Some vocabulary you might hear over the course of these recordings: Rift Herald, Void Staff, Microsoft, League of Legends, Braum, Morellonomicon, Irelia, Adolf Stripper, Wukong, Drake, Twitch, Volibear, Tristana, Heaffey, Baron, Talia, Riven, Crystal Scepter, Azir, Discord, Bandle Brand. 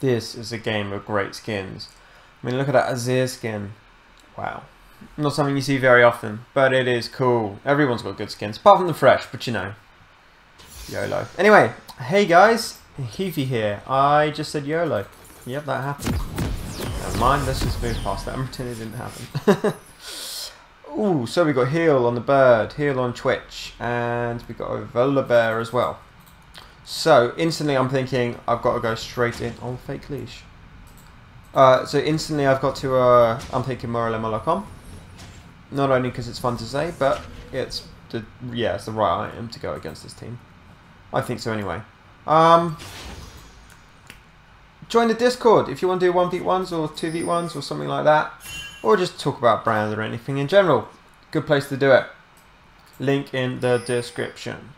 This is a game of great skins. I mean, look at that Azir skin. Wow. Not something you see very often, but it is cool. Everyone's got good skins, apart from the fresh, but you know. YOLO. Anyway, hey guys, Heaffey here. I just said YOLO. Yep, that happened. Never mind, let's just move past that and pretend it didn't happen. Ooh, so we got heal on the bird, heal on Twitch, and we got a Volibear as well. So instantly I'm thinking I've got to go straight in on fake leash. So instantly I've got to, I'm thinking Morellonomicon. Not only because it's fun to say, but it's the, yeah, it's the right item to go against this team. I think so anyway. Join the Discord if you want to do 1v1s or 2v1s or something like that. Or just talk about brands or anything in general. Good place to do it. Link in the description.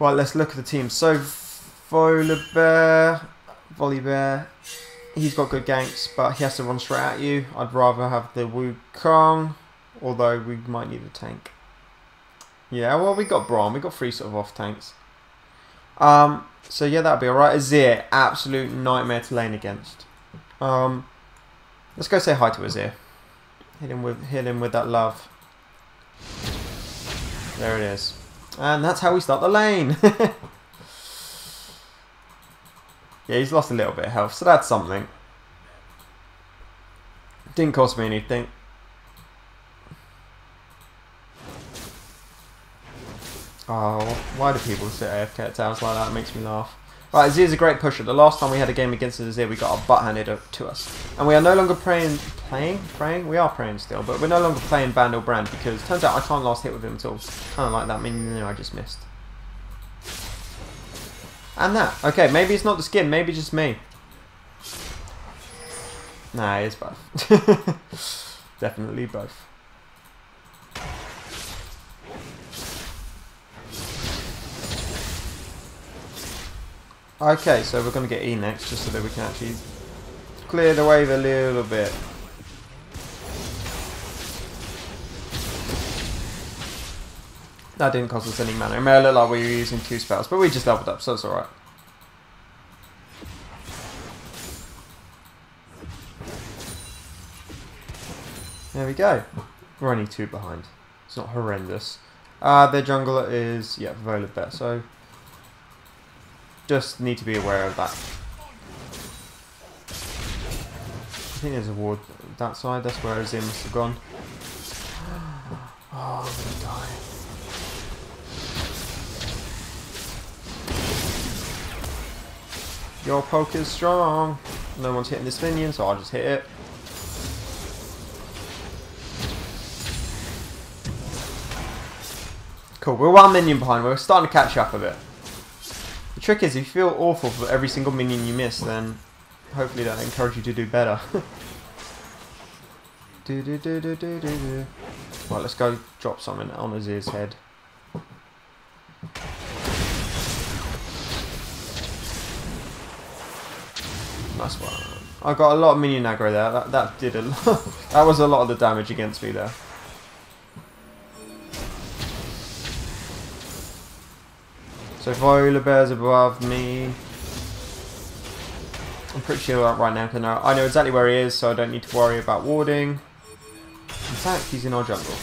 Right, let's look at the team. So, Volibear, he's got good ganks, but he has to run straight at you. I'd rather have the Wukong, although we might need a tank. Yeah, well, we got Braum. We got three sort of off tanks. So, yeah, that'd be alright. Azir, absolute nightmare to lane against. Let's go say hi to Azir. Hit him with that love. There it is. And that's how we start the lane. Yeah, he's lost a little bit of health, so that's something. Didn't cost me anything. Oh, why do people sit AFK at towers like that? It makes me laugh. Right, Azir's a great pusher. The last time we had a game against Azir, we got our butt handed to us. And we are no longer praying? We are praying still, but we're no longer playing Bandle Brand because it turns out I can't last hit with him at all. Kind of like that, meaning I just missed. And that. Okay, maybe it's not the skin, maybe just me. Nah, it is both. Definitely both. Okay, so we're going to get E next, just so that we can actually clear the wave a little bit. That didn't cost us any mana. It may look like we were using two spells, but we just leveled up, so it's alright. There we go. We're only two behind. It's not horrendous. Their jungler is, yeah, Volibear, so... just need to be aware of that. I think there's a ward that side, that's where Azir must have gone. Oh, I'm gonna die. Your poke is strong. No one's hitting this minion, so I'll just hit it. Cool, we're one minion behind, we're starting to catch up a bit. The trick is, if you feel awful for every single minion you miss, then hopefully that'll encourage you to do better. Right, let's go drop something on Azir's head. Nice one. I got a lot of minion aggro there. That did a lot. That was a lot of the damage against me there. So Volibear's above me. I'm pretty sure right now because I know exactly where he is, so I don't need to worry about warding. In fact, he's in our jungle.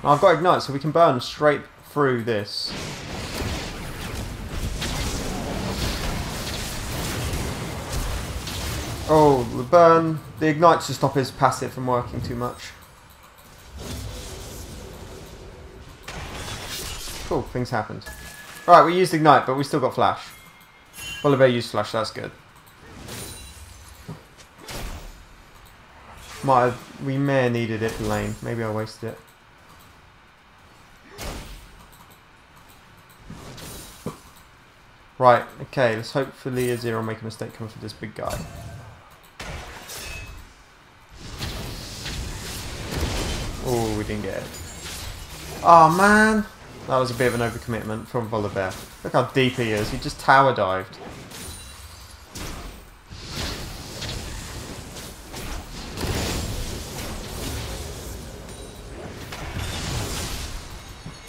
And I've got Ignite, so we can burn straight through this. Oh, the burn. The Ignite's to stop his passive from working too much. Cool, things happened. Alright, we used Ignite, but we still got Flash. Volibear used Flash, that's good. We may have needed it for lane. Maybe I wasted it. Right, okay, let's hopefully Azir will make a mistake coming for this big guy. Oh, we didn't get it. Oh man! That was a bit of an overcommitment from Volibear. Look how deep he is, he just tower dived.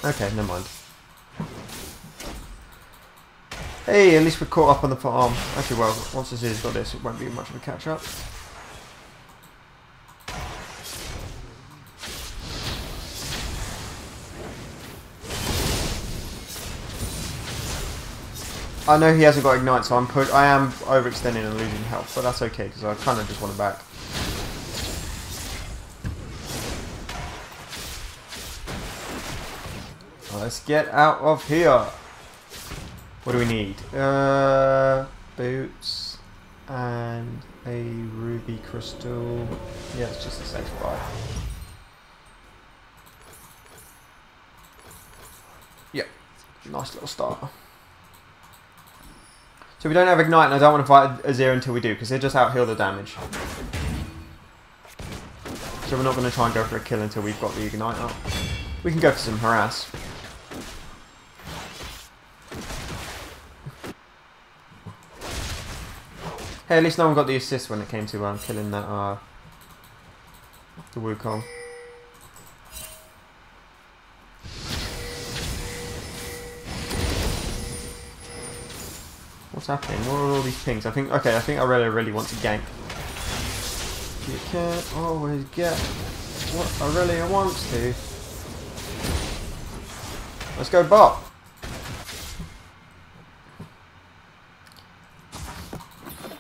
Okay, never mind. Hey, at least we're caught up on the farm. Actually, well, once Azir's got this, it won't be much of a catch-up. I know he hasn't got Ignite, so I am overextending and losing health, but that's okay, because I kind of just want him back. Let's get out of here. What do we need? Boots and a ruby crystal. Yeah, it's just a safe buy. Yep, nice little starter. So we don't have Ignite, and I don't want to fight Azir until we do, because they just out-heal the damage. So we're not going to try and go for a kill until we've got the Ignite up. We can go for some harass. Hey, at least no one got the assist when it came to killing that the Wukong. What's happening? What are all these pings? I think Irelia really wants a gank. You can't always get what Irelia wants to. Let's go bot.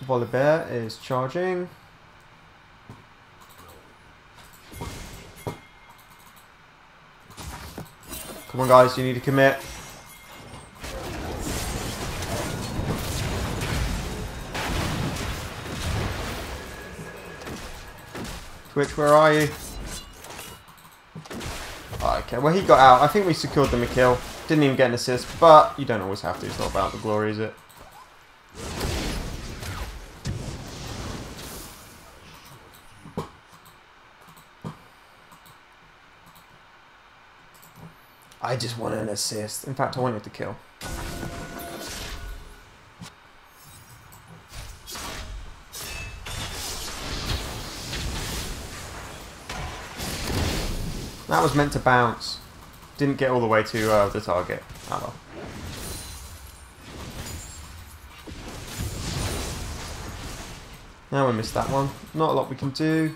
Volibear is charging. Come on guys, you need to commit. Twitch, where are you? Okay, well he got out. I think we secured them a kill. Didn't even get an assist, but you don't always have to. It's not about the glory, is it? I just want an assist. In fact, I wanted to kill. That was meant to bounce. Didn't get all the way to the target. Oh well. Now we missed that one. Not a lot we can do.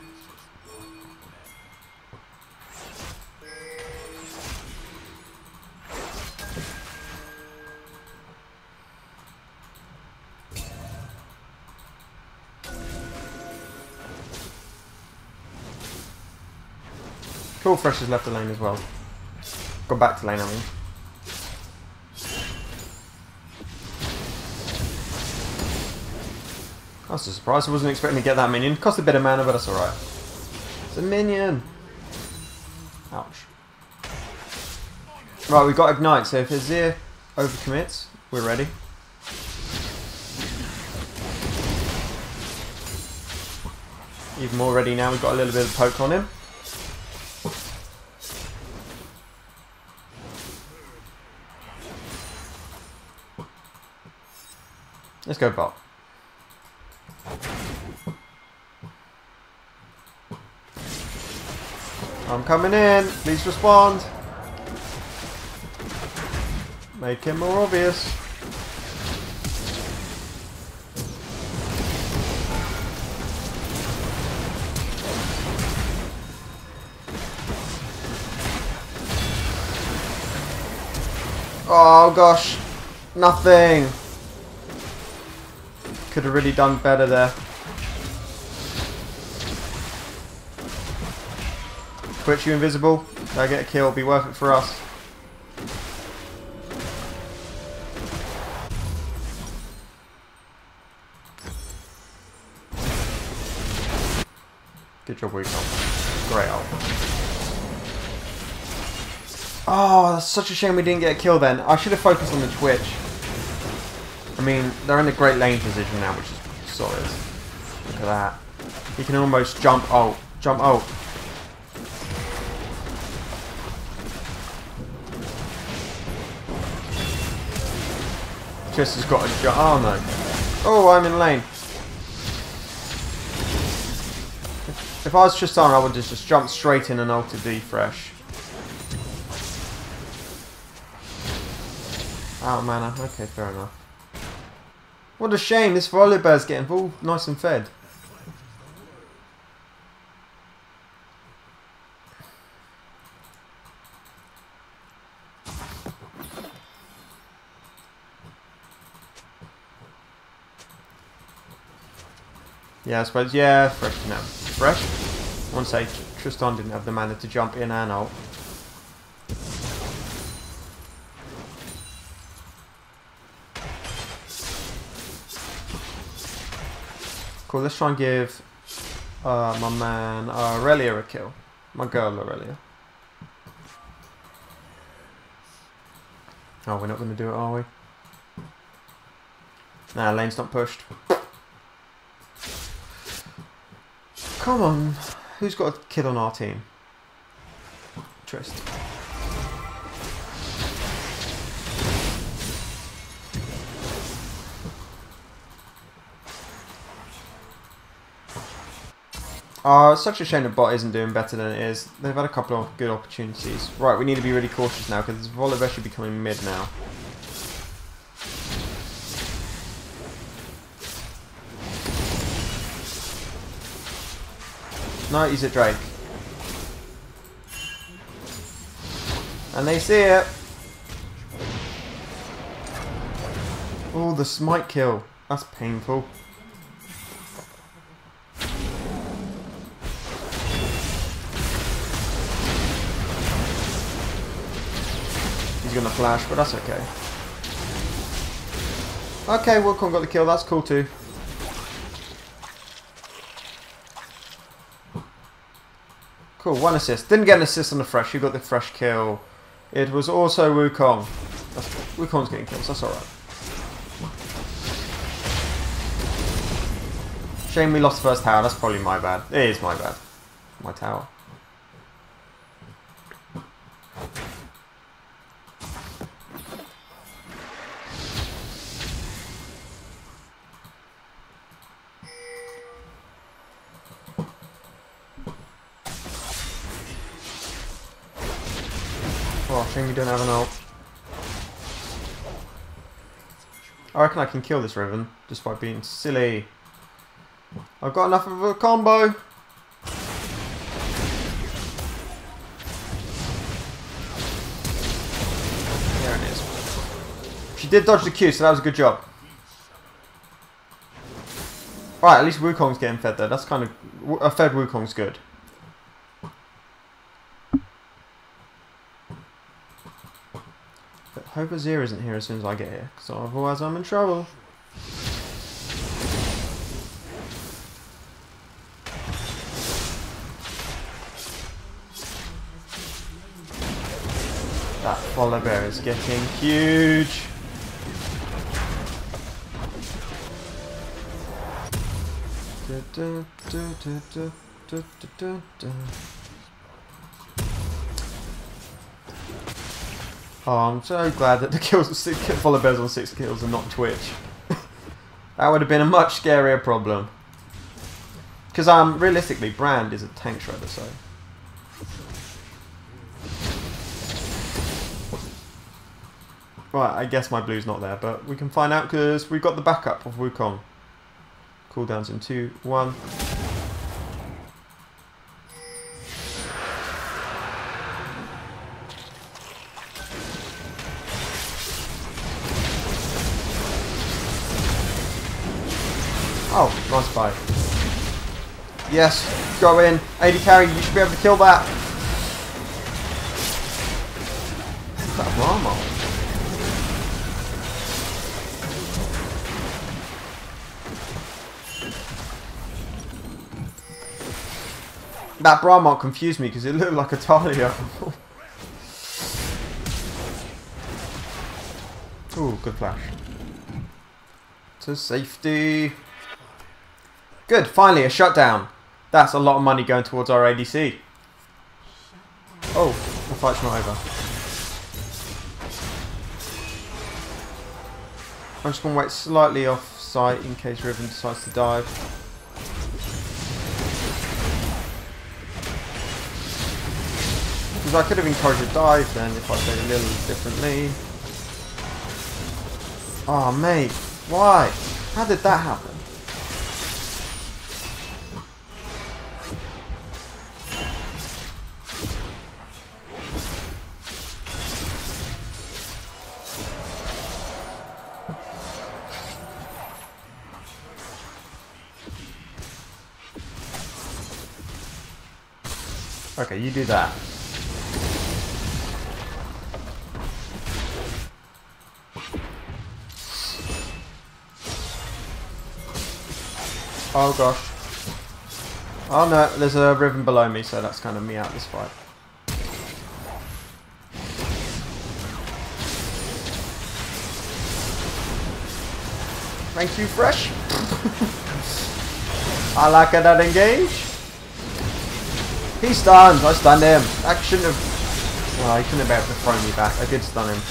Cool, Fresh has left the lane as well. Gone back to lane, I mean. I was surprised. I wasn't expecting to get that minion. Cost a bit of mana, but that's alright. It's a minion! Ouch. Right, we've got Ignite, so if Azir overcommits, we're ready. Even more ready now. We've got a little bit of poke on him. Let's go bot. I'm coming in. Please respond. Make it more obvious. Oh gosh. Nothing. Could have really done better there. Twitch, you invisible. If I get a kill, it'll be worth it for us. Good job, Wukong. Great ult. Oh, that's such a shame we didn't get a kill then. I should have focused on the Twitch. I mean, they're in a great lane position now, which is solid. Look at that. He can almost jump ult. Jump ult. Tristan's got a jump. Oh no. Oh, I'm in lane. If I was Tristana, I would just jump straight in and ulted the Fresh. Out of mana. Okay, fair enough. What a shame, this Volibear's getting all nice and fed. Yeah, I suppose, yeah, fresh now. Fresh? I want to say Tristana didn't have the mana to jump in and out. Cool, let's try and give my man Irelia a kill. My girl Irelia. Oh, we're not going to do it, are we? Nah, lane's not pushed. Come on, who's got a kid on our team? Trist. Oh, it's such a shame the bot isn't doing better than it is. They've had a couple of good opportunities. Right, we need to be really cautious now because Volibear should be coming mid now. No, he's a Drake. And they see it. Oh, the smite kill. That's painful. He's gonna flash, but that's okay. Okay, Wukong got the kill. That's cool too. Cool, one assist. Didn't get an assist on the fresh. You got the fresh kill. It was also Wukong. Wukong's getting kills. That's all right. Shame we lost the first tower. That's probably my bad. It is my bad. My tower. Shame we don't have an ult. I reckon I can kill this Riven just by being silly. I've got enough of a combo. There it is. She did dodge the Q, so that was a good job. Right, at least Wukong's getting fed there. That's kind of a fed Wukong's good. I hope Azir isn't here as soon as I get here, because otherwise I'm in trouble. That Volibear is getting huge. Oh, I'm so glad that the Volibear's on 6 kills and not Twitch. That would have been a much scarier problem. Because realistically, Brand is a tank shredder, so... Right, I guess my blue's not there, but we can find out because we've got the backup of Wukong. Cooldowns in 2, 1... Oh, nice fight. Yes, go in. AD carry, you should be able to kill that. What's that Braum ult? That Braum ult confused me because it looked like a Talia. Ooh, good flash. To safety. Good, finally a shutdown. That's a lot of money going towards our ADC. Oh, the fight's not over. I'm just going to wait slightly off site in case Riven decides to dive. Because I could have encouraged a dive then if I played a little differently. Oh mate, why? How did that happen? Okay, you do that. Oh gosh. Oh no, there's a Riven below me, so that's kind of me out this fight. Thank you, Fresh. I like that engage. He stunned! I stunned him! I shouldn't have... Well, he couldn't have been able to throw me back. I did stun him.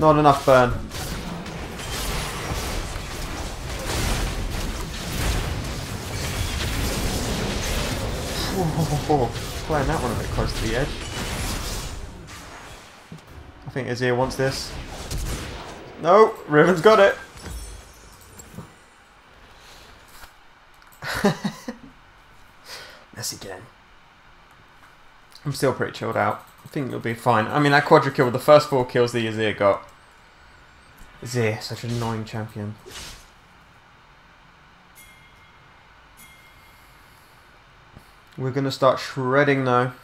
Not enough burn. Oh, playing that one a bit close to the edge. I think Azir wants this. No! Riven's got it! Again. I'm still pretty chilled out. I think it'll be fine. I mean, that quadra kill, the first 4 kills that Azir got. Azir, such an annoying champion. We're gonna start shredding now.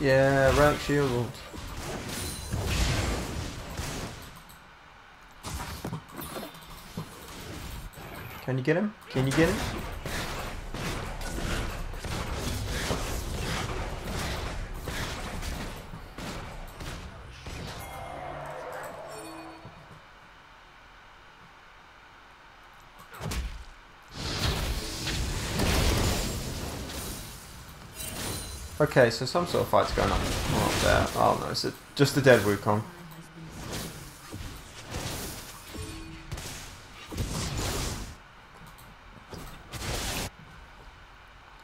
Yeah, rank shield. Can you get him? Can you get him? Okay, so some sort of fight's going on up there. Oh no, it's just a dead Wukong.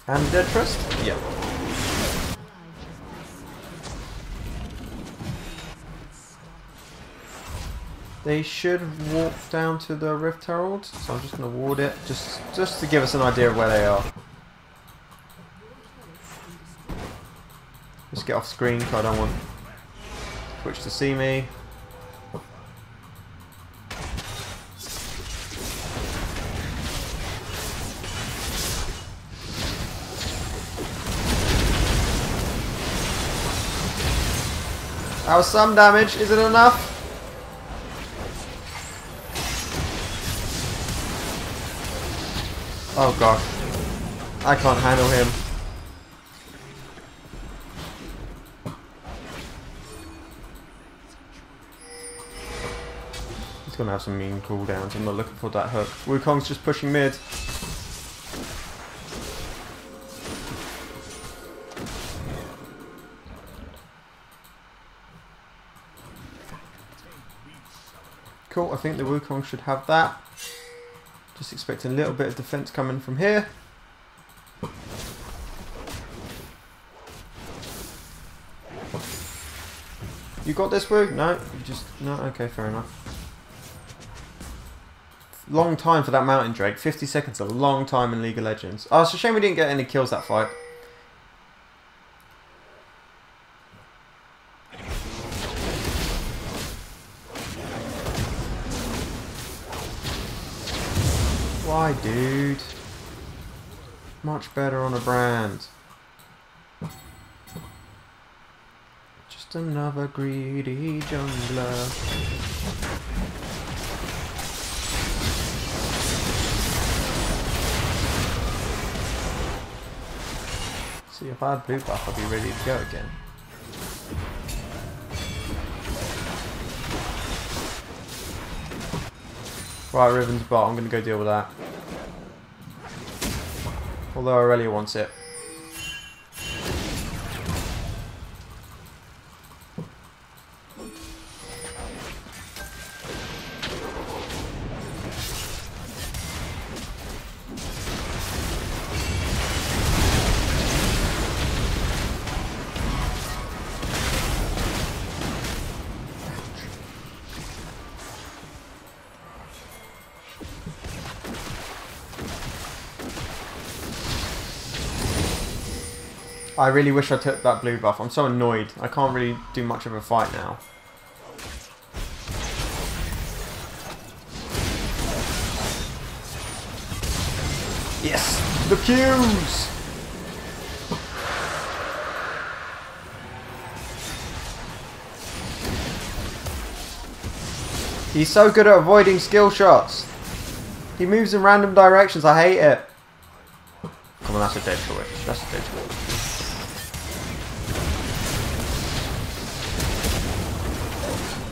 And dead Trist? Yep. They should walk down to the Rift Herald, so I'm just going to ward it, just to give us an idea of where they are. Just get off screen because I don't want Twitch to see me. That was some damage, is it enough? Oh gosh, I can't handle him. Gonna have some mean cooldowns. I'm not looking for that hook. Wukong's just pushing mid. Cool, I think the Wukong should have that. Just expect a little bit of defense coming from here. You got this, Wu? No, you just... No, okay, fair enough. Long time for that mountain Drake. 50 seconds, a long time in League of Legends. Oh, it's a shame we didn't get any kills that fight. Why, dude? Much better on a brand. Just another greedy jungler. See, if I had blue buff, I'd be ready to go again. Right, Riven's bot. I'm going to go deal with that. Although Irelia wants it. I really wish I took that blue buff. I'm so annoyed. I can't really do much of a fight now. Yes! The Qs! He's so good at avoiding skill shots. He moves in random directions. I hate it. Come on, that's a dead choice. That's a dead choice.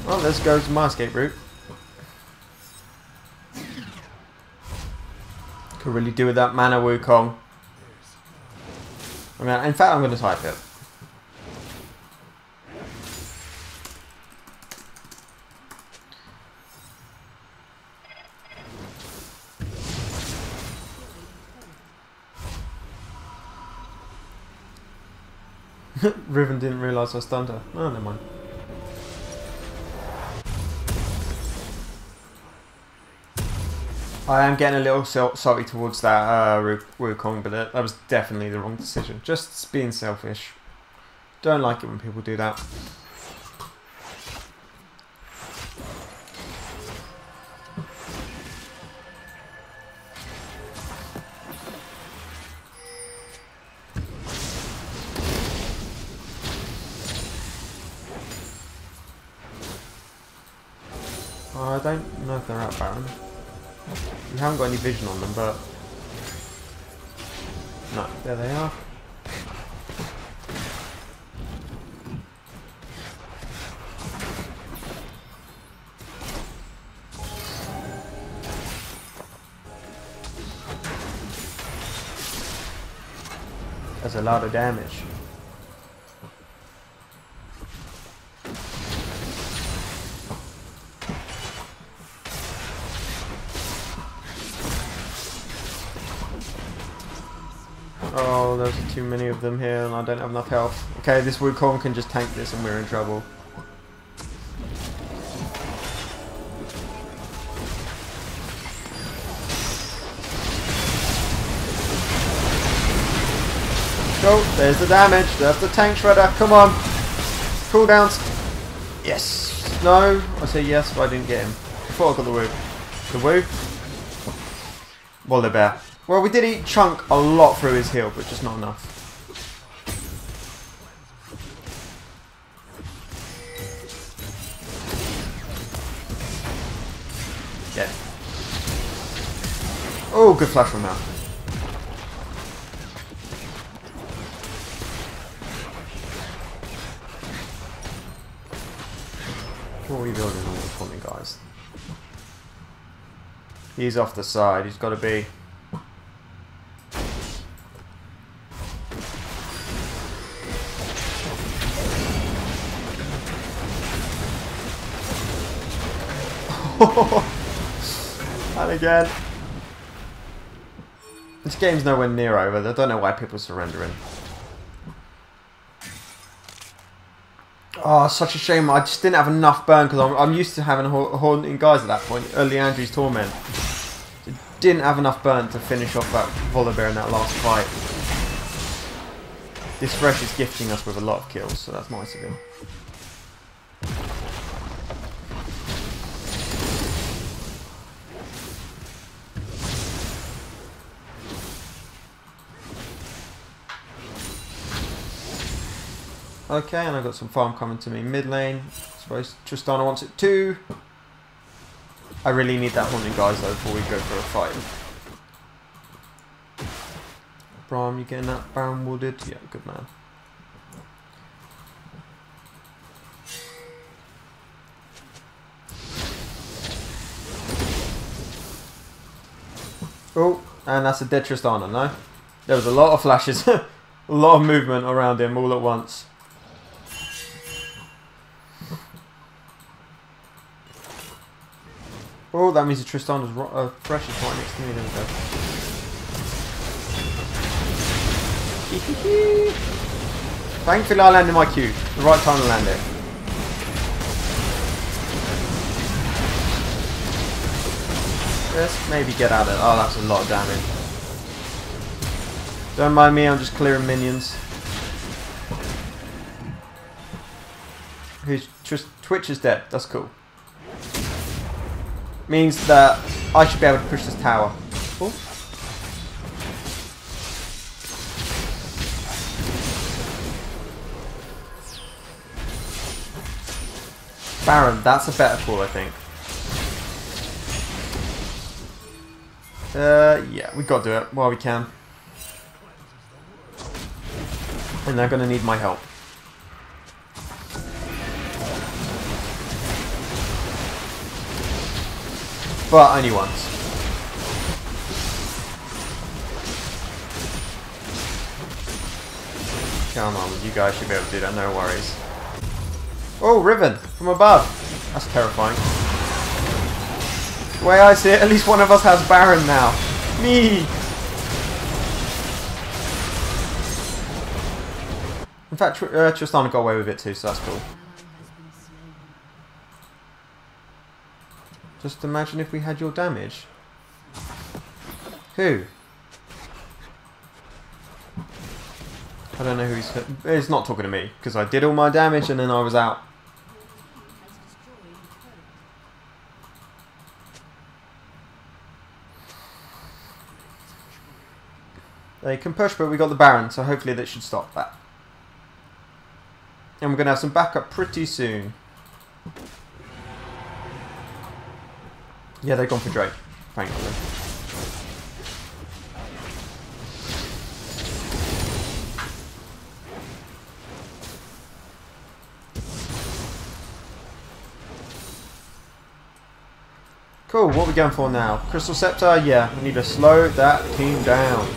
Well, let's go to my escape route. Could really do with that mana, Wukong. I mean, in fact, I'm going to type it. Riven didn't realise I stunned her. Oh, never mind. I am getting a little salty towards that Wukong, but that was definitely the wrong decision. Just being selfish. Don't like it when people do that. I don't know if they're out, Baron. We haven't got any vision on them, but... No, there they are. That's a lot of damage. Oh, there's too many of them here and I don't have enough health. Okay, this Wukong can just tank this and we're in trouble. Go, oh, there's the damage, there's the tank shredder, come on! Cooldowns! Yes! No, I say yes, but I didn't get him. I thought I got the Woo. The Woo? Volibear. Well, we did eat chunk a lot through his heal, but just not enough. Yeah. Oh, good flash from that. What are we building on this Haunting Guise? He's off the side. He's got to be. And again. This game's nowhere near over. I don't know why people are surrendering. Oh, such a shame. I just didn't have enough burn because I'm used to having Haunting Guise at that point. Early Andrew's Torment. So didn't have enough burn to finish off that Volibear in that last fight. This Thresh is gifting us with a lot of kills, so that's nice of him. Okay, and I've got some farm coming to me mid lane. I suppose Tristana wants it too. I really need that Haunting Guise though before we go for a fight. Braum, you getting that Baron wooded? Yeah, good man. Oh, and that's a dead Tristana, no? There was a lot of flashes, a lot of movement around him all at once. Oh, that means the Tristana's Thresh is right next to me. There we go. Thankfully, I landed my Q. The right time to land it. Let's maybe get at it. Oh, that's a lot of damage. Don't mind me, I'm just clearing minions. whose Twitch is dead. That's cool. Means that I should be able to push this tower. Cool. Baron, that's a better call, I think. Yeah, we gotta do it while we can. And they're gonna need my help. But only once. Come on, you guys should be able to do that, no worries. Oh, Riven from above. That's terrifying. The way I see it, at least one of us has Baron now. Me! In fact, Tristana got away with it too, so that's cool. Just imagine if we had your damage. Who? I don't know who he's hit. He's not talking to me, because I did all my damage and then I was out. They can push, but we got the Baron, so hopefully that should stop that. And we're going to have some backup pretty soon. Yeah, they've gone for Drake, thankfully. Cool, what are we going for now? Crystal Scepter? Yeah, we need to slow that team down.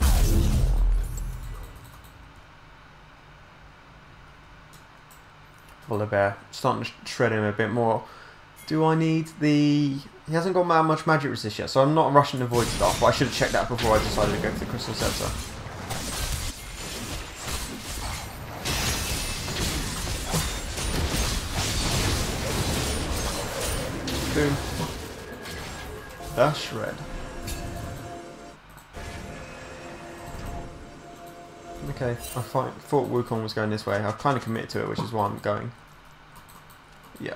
Volibear, starting to shred him a bit more. Do I need the... He hasn't got much magic resist yet, so I'm not rushing the Void Staff, but I should have checked that before I decided to go for the Crystal Scepter. Boom. That's shred. Okay, I thought Wukong was going this way. I've kind of committed to it, which is why I'm going. Yeah.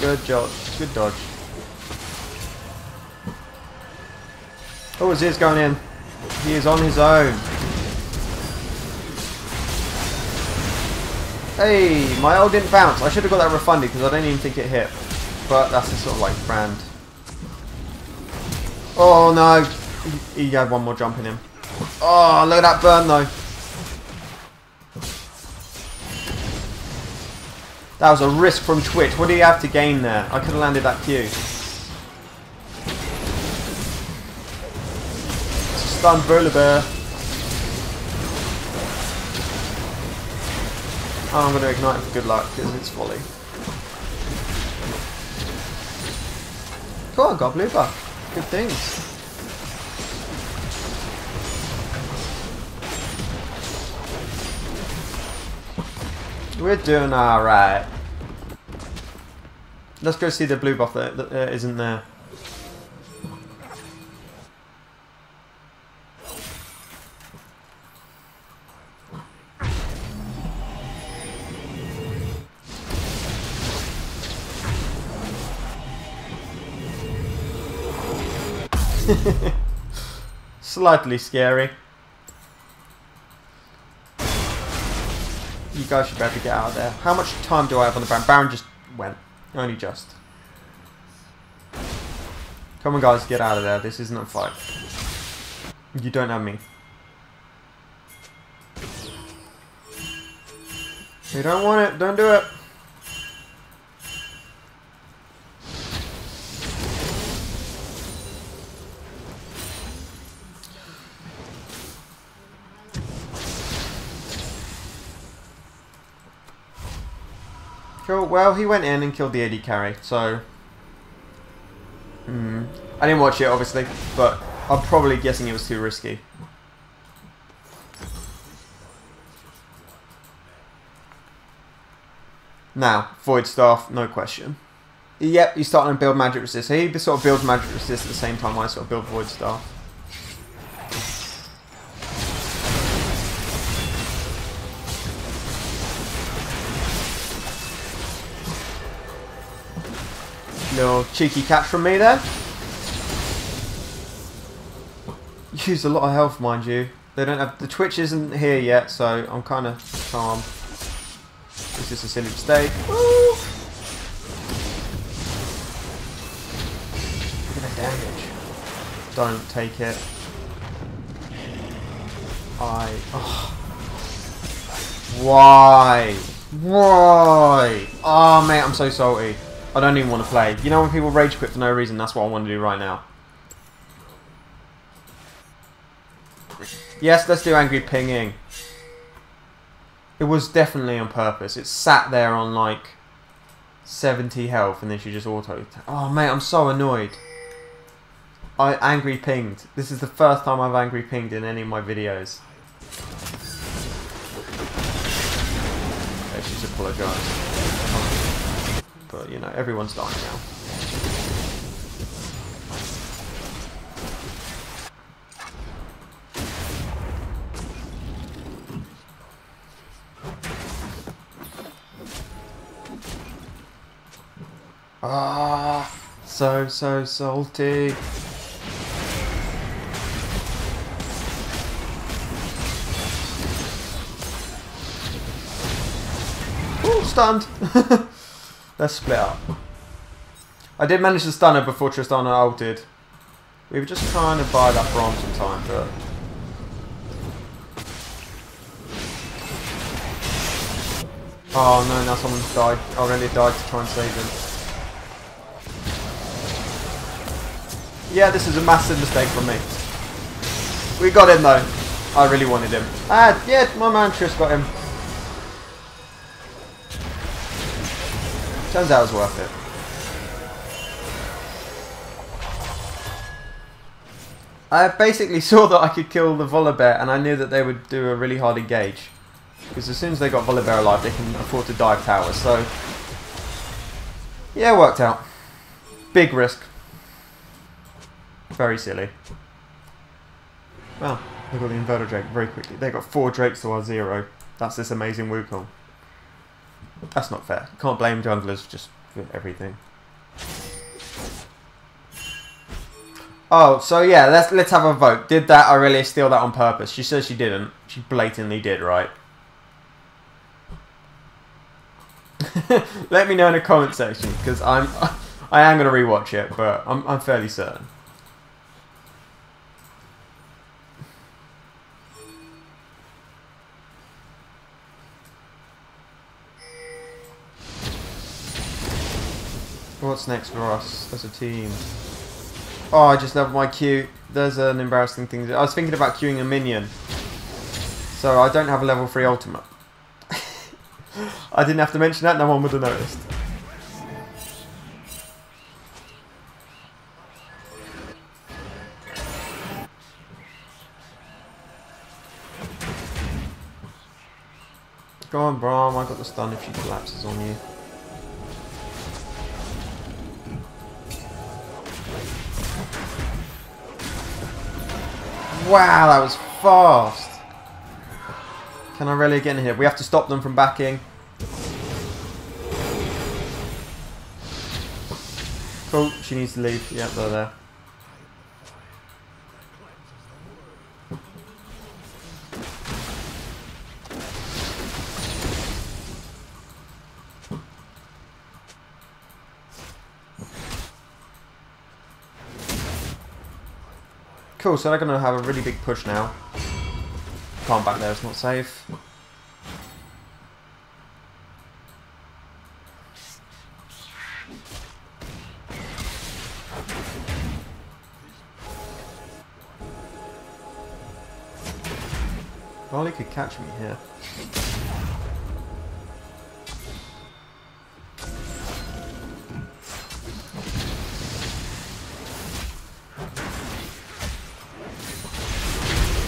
Good job, good dodge. Oh, Azir's going in. He is on his own. Hey, my ult didn't bounce. I should have got that refunded because I don't even think it hit. But that's a sort of like brand. Oh no, he had one more jump in him. Oh, look at that burn though. That was a risk from Twitch. What do you have to gain there? I could have landed that Q. Stunned Volibear. Oh, I'm going to ignite for good luck because it's volley. Cool, I got blue buff. Good things. We're doing alright. Let's go see the blue buff that isn't there. Slightly scary. You guys should be able to get out of there. How much time do I have on the Baron? Baron just went. Only just. Come on guys, get out of there. This isn't a fight. You don't have me. You don't want it. Don't do it. Well, he went in and killed the AD carry, so... I didn't watch it, obviously, but I'm probably guessing it was too risky. Now, Void Staff, no question. Yep, you start and build Magic Resist. So he sort of builds Magic Resist at the same time I sort of build Void Staff. Little cheeky catch from me there. Used a lot of health, mind you. They don't have the Twitch isn't here yet, so I'm kind of calm. This is a silly mistake. Woo! Look at the damage. Don't take it. Oh. Why? Why? Oh mate, I'm so salty. I don't even want to play. You know when people rage quit for no reason? That's what I want to do right now. Yes, let's do angry pinging. It was definitely on purpose. It sat there on like 70 health and then she just auto. Oh mate, I'm so annoyed. I angry pinged. This is the first time I've angry pinged in any of my videos. Okay, she's apologised. But, you know, everyone's dying now. Ah, so salty. Ooh, stunned. Let's split up. I did manage to stun her before Tristana ulted. We were just trying to buy that Braum some time, but... Oh no, now someone's died. Irelia died to try and save him. Yeah, this is a massive mistake from me. We got him though. I really wanted him. Ah, yeah, my man Trist got him. Turns out it was worth it. I basically saw that I could kill the Volibear and I knew that they would do a really hard engage. Because as soon as they got Volibear alive they can afford to dive towers, so... Yeah, it worked out. Big risk. Very silly. Well, they got the Inverter Drake very quickly. They got 4 Drakes to our 0. That's this amazing Wukong. That's not fair. Can't blame junglers just for everything. Oh, so yeah, let's have a vote. Did that Irelia steal that on purpose? She says she didn't. She blatantly did, right? Let me know in the comment section because I am gonna rewatch it, but I'm fairly certain. What's next for us as a team? Oh, I just love my queue. There's an embarrassing thing. I was thinking about queuing a minion. So I don't have a level 3 ultimate. I didn't have to mention that. No one would have noticed. Go on, Braum. I got the stun if she collapses on you. Wow, that was fast. Can I really get in here? We have to stop them from backing. Cool, she needs to leave. Yep, they're there. Cool, so they're going to have a really big push now. Can't back there, it's not safe. Well, he could catch me here.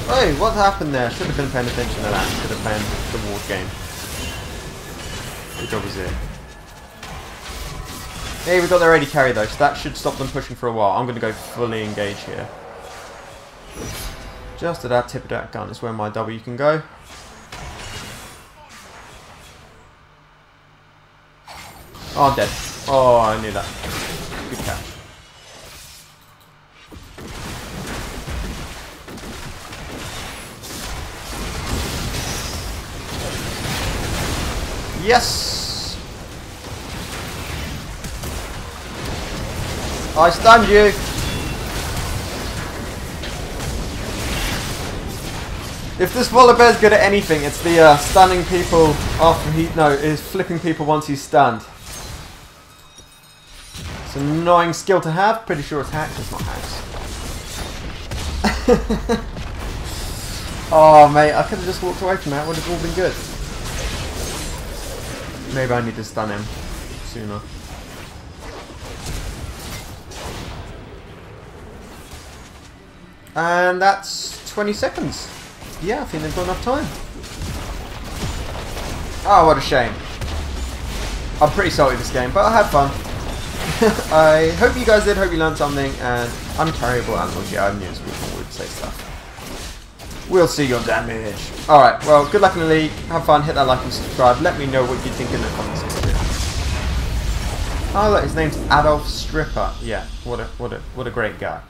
Hey, what happened there? Should have been paying attention to that instead of playing the ward game. Good job, Azir. Hey, we've got their AD carry though, so that should stop them pushing for a while. I'm going to go fully engage here. Just at that tip of that gun is where my W can go. Oh, I'm dead. Oh, I knew that. Good catch. Yes! I stunned you! If this Volibear's good at anything, it's the stunning people after he... No, it's flipping people once he's stunned. It's an annoying skill to have. Pretty sure it's hacks. It's not hacks. Oh, mate, I could have just walked away from that. It would have all been good. Maybe I need to stun him sooner. And that's 20 seconds. Yeah, I think they've got enough time. Oh, what a shame. I'm pretty salty this game, but I had fun. I hope you guys did. Hope you learned something. And uncarryable animals. Yeah, I knew Wukong would say stuff. We'll see your damage. Alright, well, good luck in the league. Have fun, hit that like and subscribe. Let me know what you think in the comments section. Oh, look, his name's Adolf Stripper. Yeah, what a great guy.